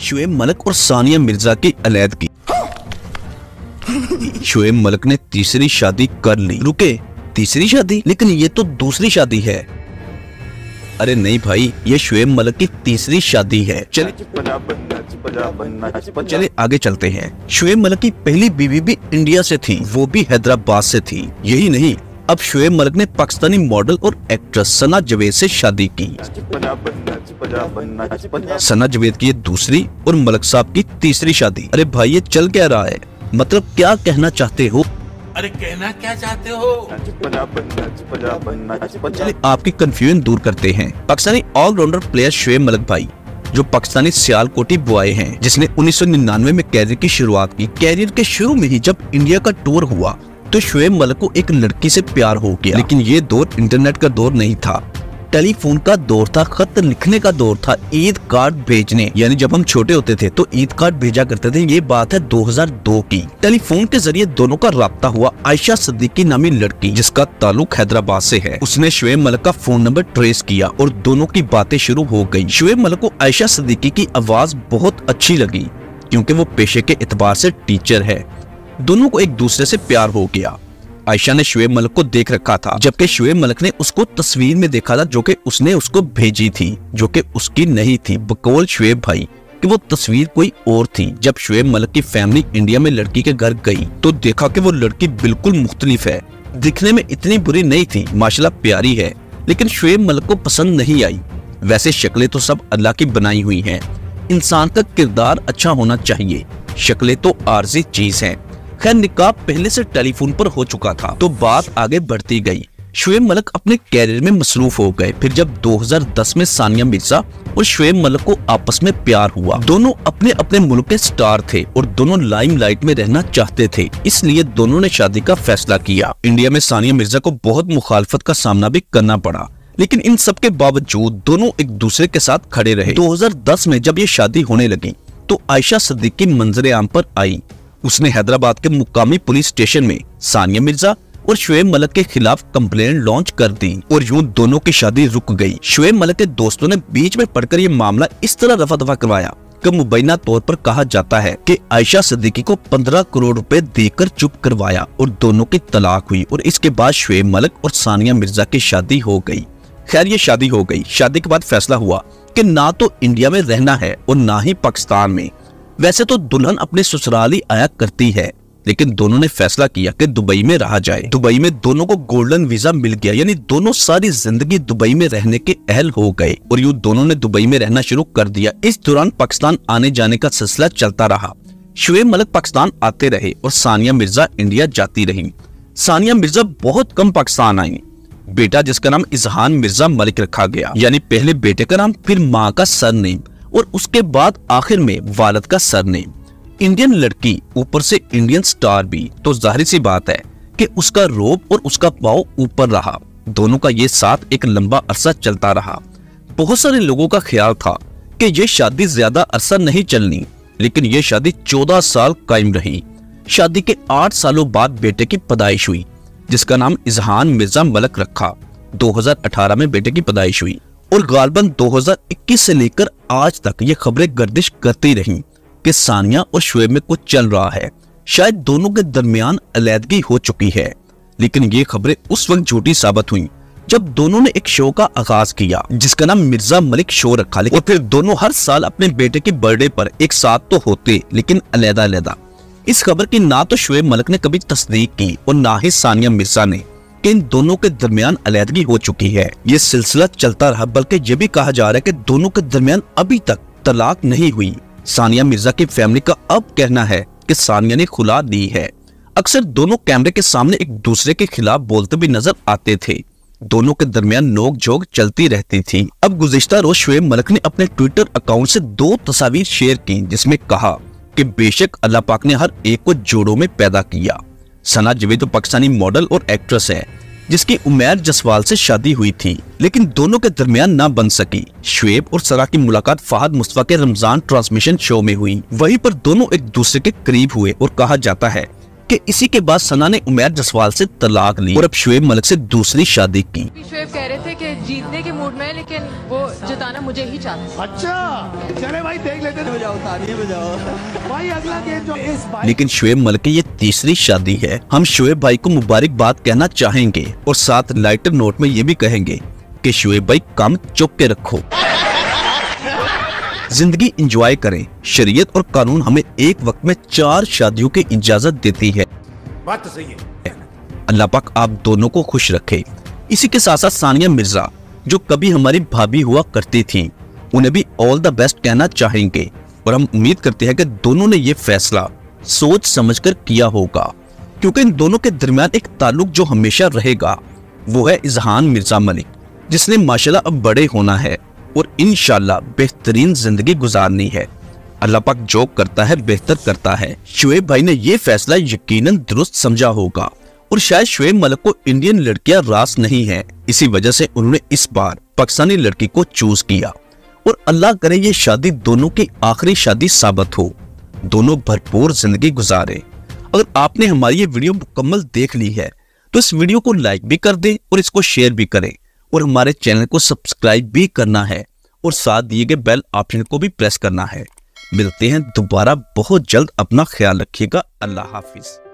शोएब मलिक और सानिया मिर्जा की अलैदगी। शोएब मलिक ने तीसरी शादी कर ली। रुके, तीसरी शादी? लेकिन ये तो दूसरी शादी है। अरे नहीं भाई, ये शोएब मलिक की तीसरी शादी है। चले आगे चलते हैं। शोएब मलिक की पहली बीवी भी इंडिया से थी, वो भी हैदराबाद से थी। यही नहीं, अब शोएब मलिक ने पाकिस्तानी मॉडल और एक्ट्रेस सना जावेद से शादी की। सना जावेद की ये दूसरी और मलिक साहब की तीसरी शादी। अरे भाई, ये चल क्या रहा है? मतलब क्या कहना चाहते हो? अरे कहना क्या चाहते हो? चलिए आपकी कंफ्यूजन दूर करते हैं। पाकिस्तानी ऑलराउंडर प्लेयर शोएब मलिक भाई, जो पाकिस्तानी सियालकोटी बॉय हैं, जिसने 1999 में कैरियर की शुरुआत की। कैरियर के शुरू में ही जब इंडिया का टूर हुआ तो शोएब मलिक को एक लड़की से प्यार हो गया। लेकिन ये दौर इंटरनेट का दौर नहीं था, टेलीफोन का दौर था, खत लिखने का दौर था, ईद कार्ड भेजने। यानी जब हम छोटे होते थे तो ईद कार्ड भेजा करते थे। ये बात है 2002 की। टेलीफोन के जरिए दोनों का राब्ता हुआ। आयशा सदीकी नामी लड़की, जिसका ताल्लुक हैदराबाद से है, उसने शोएब मलिक का फोन नंबर ट्रेस किया और दोनों की बातें शुरू हो गयी। शोएब मलिक को आयशा सदीकी की आवाज बहुत अच्छी लगी, क्योंकि वो पेशे के एतबार से टीचर है। दोनों को एक दूसरे से प्यार हो गया। आयशा ने शोएब मलिक को देख रखा था, जबकि शोएब मलिक ने उसको तस्वीर में देखा था जो कि उसने उसको भेजी थी, जो कि उसकी नहीं थी। बकौल शोएब भाई कि वो तस्वीर कोई और थी। जब शोएब मलिक की फैमिली इंडिया में लड़की के घर गई तो देखा कि वो लड़की बिल्कुल मुख्तलिफ है। दिखने में इतनी बुरी नहीं थी, माशाल्लाह प्यारी है, लेकिन शोएब मलिक को पसंद नहीं आई। वैसे शक्लें तो सब अल्लाह की बनाई हुई है, इंसान का किरदार अच्छा होना चाहिए, शक्लें तो आर्जी चीज है। खैर, निकाह पहले से टेलीफोन पर हो चुका था, तो बात आगे बढ़ती गई। शोएब मलिक अपने कैरियर में मसरूफ हो गए। फिर जब 2010 में सानिया मिर्जा और शोएब मलिक को आपस में प्यार हुआ। दोनों अपने अपने मुल्क के स्टार थे और दोनों लाइमलाइट में रहना चाहते थे, इसलिए दोनों ने शादी का फैसला किया। इंडिया में सानिया मिर्जा को बहुत मुखालफत का सामना भी करना पड़ा, लेकिन इन सब के बावजूद दोनों एक दूसरे के साथ खड़े रहे। 2010 में जब ये शादी होने लगी तो आयशा सदीकी मंजर आम पर आई। उसने हैदराबाद के मुकामी पुलिस स्टेशन में सानिया मिर्जा और शोएब मलिक के खिलाफ कंप्लेंट लॉन्च कर दी और यूं दोनों की शादी रुक गई। शोएब मलिक के दोस्तों ने बीच में पड़कर ये मामला इस तरह रफा दफा करवाया कि मुबैना तौर पर कहा जाता है कि आयशा सदीकी को 15 करोड़ रुपए देकर चुप करवाया और दोनों की तलाक हुई और इसके बाद शोएब मलिक और सानिया मिर्जा की शादी हो गई। खैर, ये शादी हो गई। शादी के बाद फैसला हुआ कि ना तो इंडिया में रहना है और ना ही पाकिस्तान में। वैसे तो दुल्हन अपने ससुराल ही आया करती है, लेकिन दोनों ने फैसला किया कि दुबई में रहा जाए। दुबई में दोनों को गोल्डन वीजा मिल गया, यानी दोनों सारी जिंदगी दुबई में रहने के अहल हो गए और यूं दोनों ने दुबई में रहना शुरू कर दिया। इस दौरान पाकिस्तान आने जाने का सिलसिला चलता रहा। शोएब मलिक पाकिस्तान आते रहे और सानिया मिर्जा इंडिया जाती रही। सानिया मिर्जा बहुत कम पाकिस्तान आई। बेटा जिसका नाम इजहान मिर्जा मलिक रखा गया, यानी पहले बेटे का नाम, फिर माँ का सरनेम और उसके बाद आखिर में वालिद का सरनेम। इंडियन लड़की, ऊपर से इंडियन स्टार भी, तो जाहिर सी बात है कि उसका रोब और उसका पाव ऊपर रहा। दोनों का ये साथ एक लंबा अरसा चलता रहा। बहुत सारे लोगों का ख्याल था कि ये शादी ज्यादा अरसा नहीं चलनी, लेकिन ये शादी 14 साल कायम रही। शादी के 8 सालों बाद बेटे की पैदाइश हुई, जिसका नाम इजहान मिर्जा मलिक रखा। 2018 में बेटे की पैदाइश हुई और गालबन 2021 से लेकर आज तक ये खबरें गर्दिश करती रहीं कि सानिया और शोएब में कुछ चल रहा है, शायद दोनों के दरमियान अलैदगी हो चुकी है। लेकिन ये खबरें उस वक्त झूठी साबित हुईं जब दोनों ने एक शो का आगाज किया, जिसका नाम मिर्जा मलिक शो रखा। लेकिन और फिर दोनों हर साल अपने बेटे के बर्थडे पर एक साथ तो होते, लेकिन अलहदा अलहदा। इस खबर की ना तो शोएब मलिक ने कभी तस्दीक की और ना ही सानिया मिर्जा ने कि इन दोनों के दरमियान अलैदगी हो चुकी है। ये सिलसिला चलता रहा, बल्कि ये भी कहा जा रहा है कि दोनों के दरमियान अभी तक तलाक नहीं हुई। सानिया मिर्जा की फैमिली का अब कहना है कि सानिया ने खुला दी है। अक्सर दोनों कैमरे के सामने एक दूसरे के खिलाफ बोलते भी नजर आते थे। दोनों के दरमियान नोक झोंक चलती रहती थी। अब गुज़िश्ता रोज शोएब मलिक ने अपने ट्विटर अकाउंट से 2 तस्वीर शेयर की, जिसमे कहा कि बेशक अल्लाह पाक ने हर एक को जोड़ों में पैदा किया। सना जावेद तो पाकिस्तानी मॉडल और एक्ट्रेस है, जिसकी उमर जसवाल से शादी हुई थी, लेकिन दोनों के दरमियान ना बन सकी। शोएब और सना की मुलाकात फहद मुस्तफा के रमजान ट्रांसमिशन शो में हुई। वहीं पर दोनों एक दूसरे के करीब हुए और कहा जाता है कि इसी के बाद सना ने उमर जसवाल से तलाक ली और अब शोएब मलिक से दूसरी शादी की। शोएब कह रहे थे कि जीतने के मूड में है, लेकिन वो जिताना मुझे ही चाहता। अच्छा चले भाई देख लेते हैं, बजाओ तालियां बजाओ भाई अगला गेम जो इस भाई। लेकिन शोएब मलिक की ये तीसरी शादी है। हम शोएब भाई को मुबारकबाद कहना चाहेंगे और साथ लाइटर नोट में ये भी कहेंगे कि शोएब भाई काम चुप के रखो, जिंदगी एंजॉय करें। शरीयत और कानून हमें एक वक्त में 4 शादियों की इजाजत देती है। बात तो सही है। अल्लाह पाक आप दोनों को खुश रखे। इसी के साथ साथ सानिया मिर्जा जो कभी हमारी भाभी हुआ करती थी, उन्हें भी ऑल द बेस्ट कहना चाहेंगे और हम उम्मीद करते हैं कि दोनों ने ये फैसला सोच समझकर किया होगा, क्योंकि इन दोनों के दरमियान एक ताल्लुक जो हमेशा रहेगा वो है इजहान मिर्जा मलिक, जिसने माशाल्लाह अब बड़े होना है और इंशाल्लाह बेहतरीन जिंदगी गुजारनी है। अल्लाह पाक जो करता है बेहतर करता है। शोएब भाई ने ये फैसला यकीनन दुरुस्त समझा होगा और शायद शोएब मलिक को इंडियन लड़कियां रास नहीं है, इसी वजह से उन्होंने इस बार पाकिस्तानी लड़की को चूज किया और अल्लाह करे ये शादी दोनों की आखिरी शादी साबित हो, दोनों भरपूर जिंदगी गुजारे। अगर आपने हमारी ये वीडियो मुकम्मल देख ली है तो इस वीडियो को लाइक भी कर दें और इसको शेयर भी करें और हमारे चैनल को सब्सक्राइब भी करना है और साथ दिए गए बेल ऑप्शन को भी प्रेस करना है। मिलते हैं दोबारा बहुत जल्द, अपना ख्याल रखिएगा। अल्लाह हाफिज।